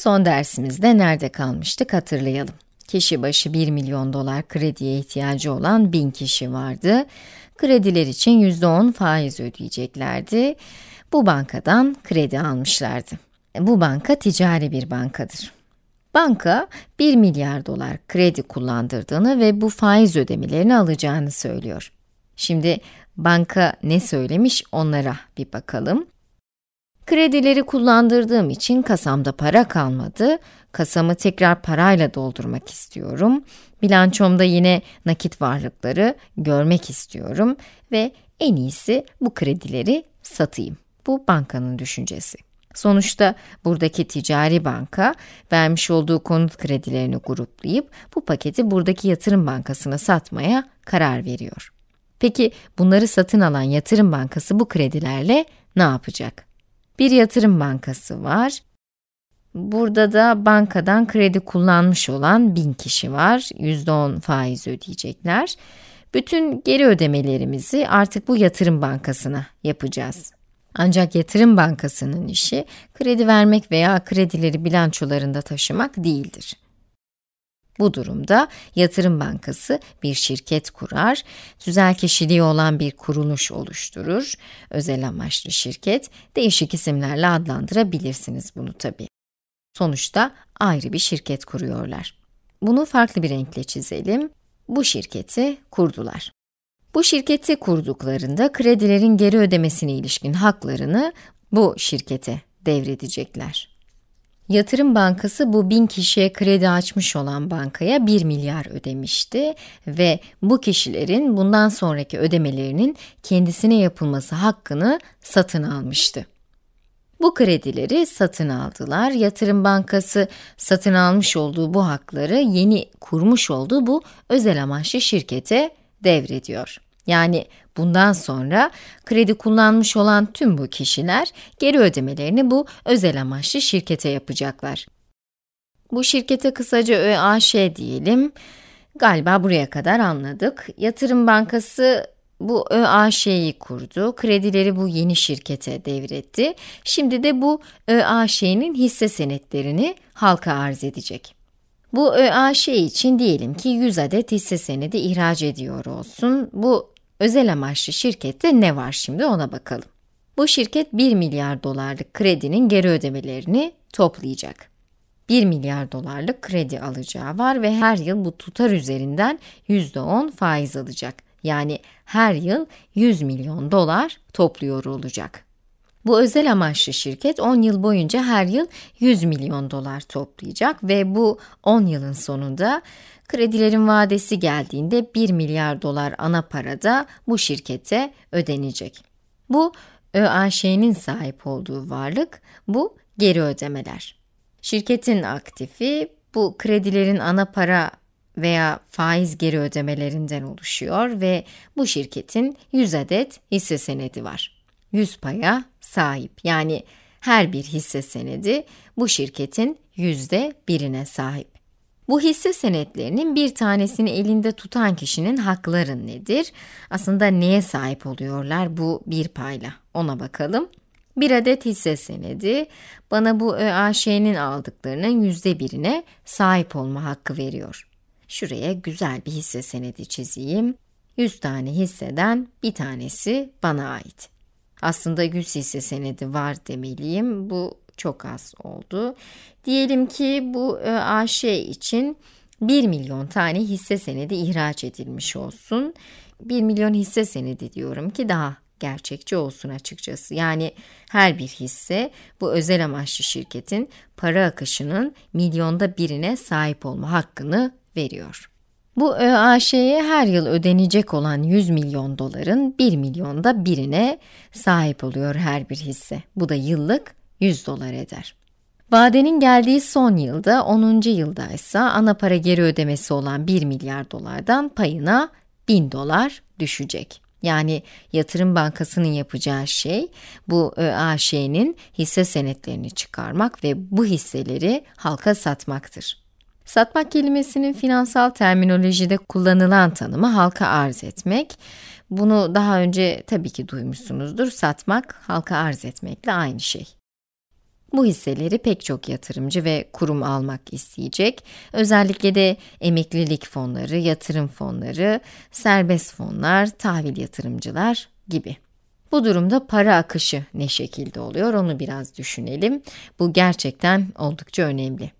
Son dersimizde nerede kalmıştık hatırlayalım. Kişi başı 1 milyon dolar krediye ihtiyacı olan 1000 kişi vardı. Krediler için %10 faiz ödeyeceklerdi. Bu bankadan kredi almışlardı. Bu banka ticari bir bankadır. Banka 1 milyar dolar kredi kullandırdığını ve bu faiz ödemelerini alacağını söylüyor. Şimdi banka ne söylemiş onlara bir bakalım. Kredileri kullandırdığım için kasamda para kalmadı. Kasamı tekrar parayla doldurmak istiyorum. Bilançomda yine nakit varlıkları görmek istiyorum ve en iyisi bu kredileri satayım. Bu bankanın düşüncesi. Sonuçta buradaki ticari banka vermiş olduğu konut kredilerini gruplayıp bu paketi buradaki yatırım bankasına satmaya karar veriyor. Peki bunları satın alan yatırım bankası bu kredilerle ne yapacak? Bir yatırım bankası var. Burada da bankadan kredi kullanmış olan 1000 kişi var. %10 faiz ödeyecekler. Bütün geri ödemelerimizi artık bu yatırım bankasına yapacağız. Ancak yatırım bankasının işi kredi vermek veya kredileri bilançolarında taşımak değildir. Bu durumda yatırım bankası bir şirket kurar, tüzel kişiliği olan bir kuruluş oluşturur. Özel amaçlı şirket, değişik isimlerle adlandırabilirsiniz bunu tabii. Sonuçta ayrı bir şirket kuruyorlar. Bunu farklı bir renkle çizelim. Bu şirketi kurdular. Bu şirketi kurduklarında kredilerin geri ödemesine ilişkin haklarını bu şirkete devredecekler. Yatırım Bankası bu 1000 kişiye kredi açmış olan bankaya 1 milyar ödemişti ve bu kişilerin bundan sonraki ödemelerinin kendisine yapılması hakkını satın almıştı. Bu kredileri satın aldılar. Yatırım Bankası satın almış olduğu bu hakları yeni kurmuş olduğu bu özel amaçlı şirkete devrediyor. Yani bundan sonra kredi kullanmış olan tüm bu kişiler geri ödemelerini bu özel amaçlı şirkete yapacaklar. Bu şirkete kısaca ÖAŞ diyelim. Galiba buraya kadar anladık. Yatırım Bankası bu ÖAŞ'yi kurdu, kredileri bu yeni şirkete devretti. Şimdi de bu ÖAŞ'nin hisse senetlerini halka arz edecek. Bu ÖAŞ için diyelim ki 100 adet hisse senedi ihraç ediyor olsun. Bu özel amaçlı şirkette ne var şimdi ona bakalım. Bu şirket 1 milyar dolarlık kredinin geri ödemelerini toplayacak. 1 milyar dolarlık kredi alacağı var ve her yıl bu tutar üzerinden %10 faiz alacak. Yani her yıl 100 milyon dolar topluyor olacak. Bu özel amaçlı şirket 10 yıl boyunca her yıl 100 milyon dolar toplayacak ve bu 10 yılın sonunda kredilerin vadesi geldiğinde 1 milyar dolar ana para da bu şirkete ödenecek. Bu ÖAŞ'nin sahip olduğu varlık, bu geri ödemeler. Şirketin aktifi bu kredilerin ana para veya faiz geri ödemelerinden oluşuyor ve bu şirketin 100 adet hisse senedi var. 100 paya sahip, yani her bir hisse senedi bu şirketin %1'ine sahip. Bu hisse senetlerinin bir tanesini elinde tutan kişinin hakları nedir? Aslında neye sahip oluyorlar bu bir payla? Ona bakalım. Bir adet hisse senedi bana bu ÖAŞ'nin aldıklarının %1'ine sahip olma hakkı veriyor. Şuraya güzel bir hisse senedi çizeyim. 100 tane hisseden bir tanesi bana ait. Aslında 100 hisse senedi var demeliyim. Bu çok az oldu. Diyelim ki bu ÖAŞ için 1 milyon tane hisse senedi ihraç edilmiş olsun. 1 milyon hisse senedi diyorum ki daha gerçekçi olsun açıkçası. Yani her bir hisse bu özel amaçlı şirketin para akışının %1'ine sahip olma hakkını veriyor. Bu ÖAŞ'ye her yıl ödenecek olan 100 milyon doların 1/1'ine sahip oluyor her bir hisse. Bu da yıllık 100 dolar eder. Vadenin geldiği son yılda, 10. yılda ise ana para geri ödemesi olan 1 milyar dolardan payına 1000 dolar düşecek. Yani yatırım bankasının yapacağı şey bu ÖAŞ'nin hisse senetlerini çıkarmak ve bu hisseleri halka satmaktır. Satmak kelimesinin finansal terminolojide kullanılan tanımı halka arz etmek. Bunu daha önce tabii ki duymuşsunuzdur. Satmak, halka arz etmekle aynı şey. Bu hisseleri pek çok yatırımcı ve kurum almak isteyecek. Özellikle de emeklilik fonları, yatırım fonları, serbest fonlar, tahvil yatırımcılar gibi. Bu durumda para akışı ne şekilde oluyor onu biraz düşünelim. Bu gerçekten oldukça önemli.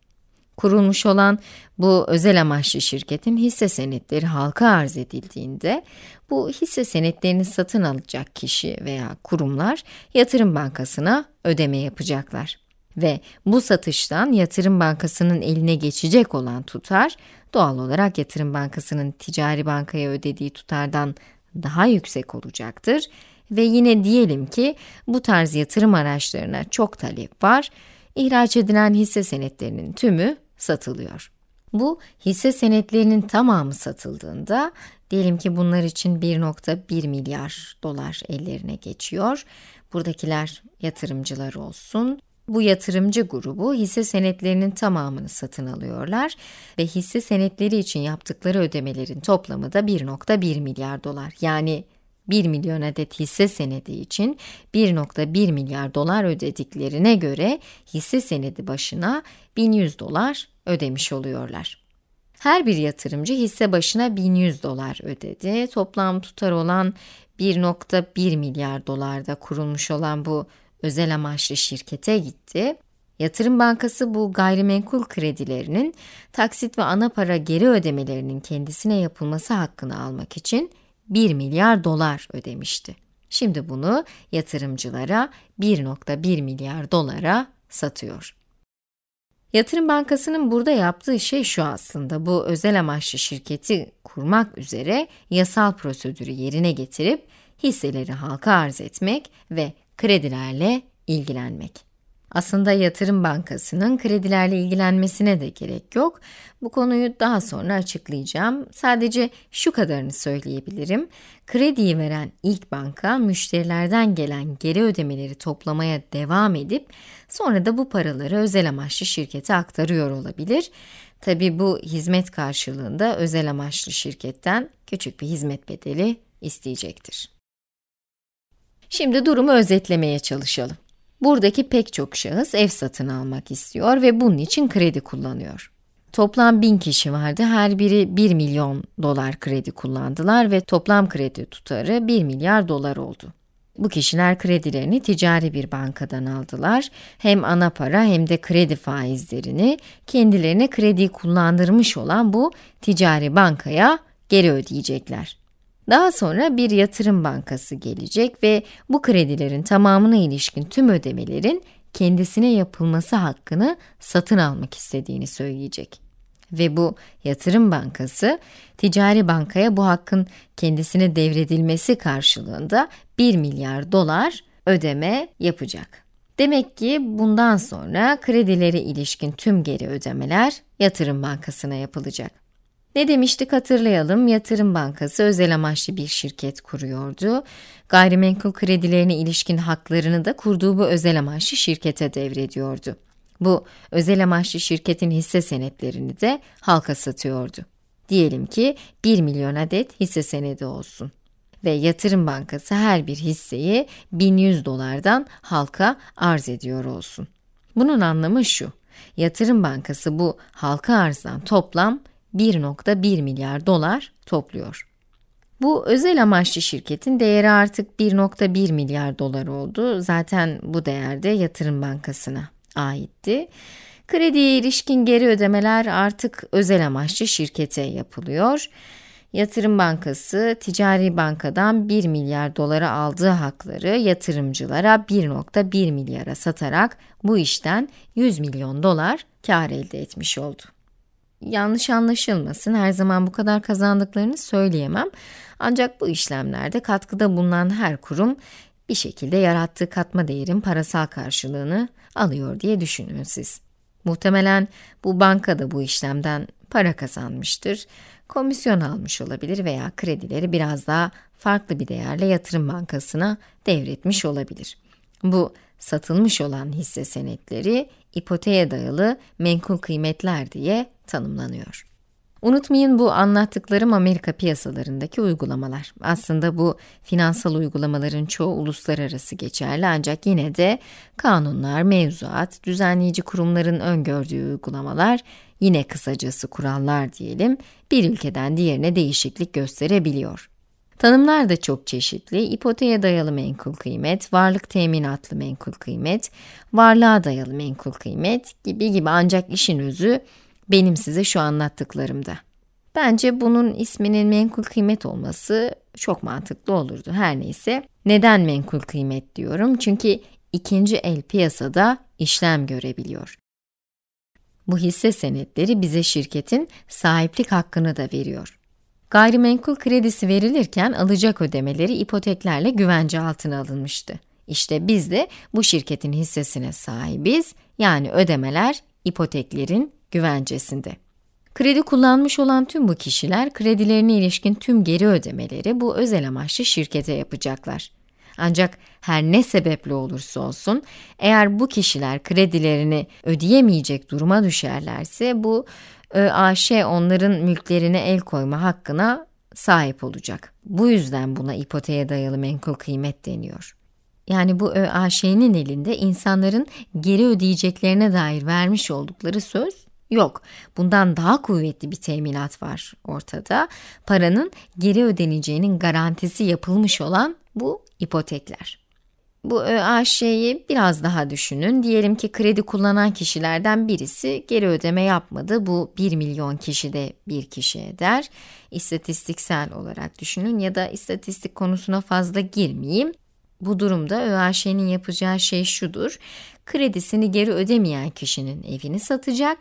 Kurulmuş olan bu özel amaçlı şirketin hisse senetleri halka arz edildiğinde bu hisse senetlerini satın alacak kişi veya kurumlar yatırım bankasına ödeme yapacaklar. Ve bu satıştan yatırım bankasının eline geçecek olan tutar doğal olarak yatırım bankasının ticari bankaya ödediği tutardan daha yüksek olacaktır. Ve yine diyelim ki bu tarz yatırım araçlarına çok talep var. İhraç edilen hisse senetlerinin tümü satılıyor. Bu hisse senetlerinin tamamı satıldığında diyelim ki bunlar için 1.1 milyar dolar ellerine geçiyor. Buradakiler yatırımcılar olsun. Bu yatırımcı grubu hisse senetlerinin tamamını satın alıyorlar ve hisse senetleri için yaptıkları ödemelerin toplamı da 1.1 milyar dolar. Yani 1 milyon adet hisse senedi için 1.1 milyar dolar ödediklerine göre hisse senedi başına 1100 dolar ödemiş oluyorlar. Her bir yatırımcı hisse başına 1100 dolar ödedi. Toplam tutar olan 1.1 milyar dolarda kurulmuş olan bu özel amaçlı şirkete gitti. Yatırım Bankası bu gayrimenkul kredilerinin taksit ve ana para geri ödemelerinin kendisine yapılması hakkını almak için 1 milyar dolar ödemişti. Şimdi bunu yatırımcılara 1.1 milyar dolara satıyor. Yatırım Bankası'nın burada yaptığı şey şu aslında, bu özel amaçlı şirketi kurmak üzere yasal prosedürü yerine getirip hisseleri halka arz etmek ve kredilerle ilgilenmek. Aslında Yatırım Bankası'nın kredilerle ilgilenmesine de gerek yok. Bu konuyu daha sonra açıklayacağım. Sadece şu kadarını söyleyebilirim. Krediyi veren ilk banka müşterilerden gelen geri ödemeleri toplamaya devam edip sonra da bu paraları özel amaçlı şirkete aktarıyor olabilir. Tabii bu hizmet karşılığında özel amaçlı şirketten küçük bir hizmet bedeli isteyecektir. Şimdi durumu özetlemeye çalışalım. Buradaki pek çok şahıs ev satın almak istiyor ve bunun için kredi kullanıyor. Toplam 1000 kişi vardı, her biri 1 milyon dolar kredi kullandılar ve toplam kredi tutarı 1 milyar dolar oldu. Bu kişiler kredilerini ticari bir bankadan aldılar. Hem ana para hem de kredi faizlerini kendilerine krediyi kullandırmış olan bu ticari bankaya geri ödeyecekler. Daha sonra bir yatırım bankası gelecek ve bu kredilerin tamamına ilişkin tüm ödemelerin kendisine yapılması hakkını satın almak istediğini söyleyecek. Ve bu yatırım bankası, ticari bankaya bu hakkın kendisine devredilmesi karşılığında 1 milyar dolar ödeme yapacak. Demek ki bundan sonra kredilere ilişkin tüm geri ödemeler yatırım bankasına yapılacak. Ne demiştik hatırlayalım, Yatırım Bankası özel amaçlı bir şirket kuruyordu. Gayrimenkul kredilerine ilişkin haklarını da kurduğu bu özel amaçlı şirkete devrediyordu. Bu özel amaçlı şirketin hisse senetlerini de halka satıyordu. Diyelim ki 1 milyon adet hisse senedi olsun. Ve Yatırım Bankası her bir hisseyi 1100 dolardan halka arz ediyor olsun. Bunun anlamı şu, Yatırım Bankası bu halka arzdan toplam 1.1 milyar dolar topluyor. Bu özel amaçlı şirketin değeri artık 1.1 milyar dolar oldu. Zaten bu değer de Yatırım Bankası'na aitti. Krediye ilişkin geri ödemeler artık özel amaçlı şirkete yapılıyor. Yatırım Bankası, ticari bankadan 1 milyar dolara aldığı hakları yatırımcılara 1.1 milyara satarak bu işten 100 milyon dolar kar elde etmiş oldu. Yanlış anlaşılmasın, her zaman bu kadar kazandıklarını söyleyemem. Ancak bu işlemlerde katkıda bulunan her kurum bir şekilde yarattığı katma değerin parasal karşılığını alıyor diye düşünün siz. Muhtemelen bu banka da bu işlemden para kazanmıştır. Komisyon almış olabilir veya kredileri biraz daha farklı bir değerle Yatırım Bankası'na devretmiş olabilir. Bu satılmış olan hisse senetleri ipoteğe dayalı menkul kıymetler diye tanımlanıyor. Unutmayın, bu anlattıklarım Amerika piyasalarındaki uygulamalar. Aslında bu finansal uygulamaların çoğu uluslararası geçerli, ancak yine de kanunlar, mevzuat, düzenleyici kurumların öngördüğü uygulamalar, yine kısacası kurallar diyelim, bir ülkeden diğerine değişiklik gösterebiliyor. Tanımlar da çok çeşitli. İpoteğe dayalı menkul kıymet, varlık teminatlı menkul kıymet, varlığa dayalı menkul kıymet gibi, ancak işin özü benim size şu anlattıklarımda. Bence bunun isminin menkul kıymet olması çok mantıklı olurdu. Her neyse, neden menkul kıymet diyorum? Çünkü ikinci el piyasada işlem görebiliyor. Bu hisse senetleri bize şirketin sahiplik hakkını da veriyor. Gayrimenkul kredisi verilirken alacak ödemeleri ipoteklerle güvence altına alınmıştı. İşte biz de bu şirketin hissesine sahibiz, yani ödemeler ipoteklerin güvencesinde. Kredi kullanmış olan tüm bu kişiler, kredilerine ilişkin tüm geri ödemeleri bu özel amaçlı şirkete yapacaklar. Ancak her ne sebeple olursa olsun, eğer bu kişiler kredilerini ödeyemeyecek duruma düşerlerse, bu ÖAŞ onların mülklerine el koyma hakkına sahip olacak. Bu yüzden buna ipoteğe dayalı menkul kıymet deniyor. Yani bu ÖAŞ'nin elinde insanların geri ödeyeceklerine dair vermiş oldukları söz yok. Bundan daha kuvvetli bir teminat var ortada. Paranın geri ödeneceğinin garantisi yapılmış olan bu ipotekler. Bu ÖAŞ'yi biraz daha düşünün. Diyelim ki kredi kullanan kişilerden birisi geri ödeme yapmadı. Bu 1 milyon kişide bir kişi eder. İstatistiksel olarak düşünün ya da istatistik konusuna fazla girmeyeyim. Bu durumda ÖAŞ'nin yapacağı şey şudur: kredisini geri ödemeyen kişinin evini satacak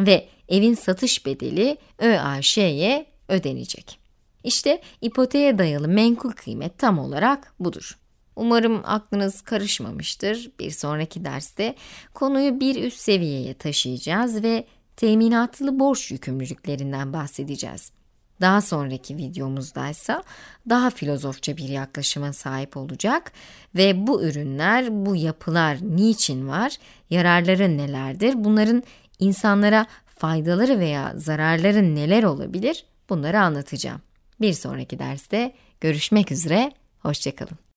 ve evin satış bedeli ÖAŞ'ye ödenecek. İşte ipoteğe dayalı menkul kıymet tam olarak budur. Umarım aklınız karışmamıştır. Bir sonraki derste konuyu bir üst seviyeye taşıyacağız ve teminatlı borç yükümlülüklerinden bahsedeceğiz. Daha sonraki videomuzdaysa daha filozofça bir yaklaşıma sahip olacak ve bu ürünler, bu yapılar niçin var, yararları nelerdir, bunların insanlara faydaları veya zararları neler olabilir, bunları anlatacağım. Bir sonraki derste görüşmek üzere, hoşça kalın.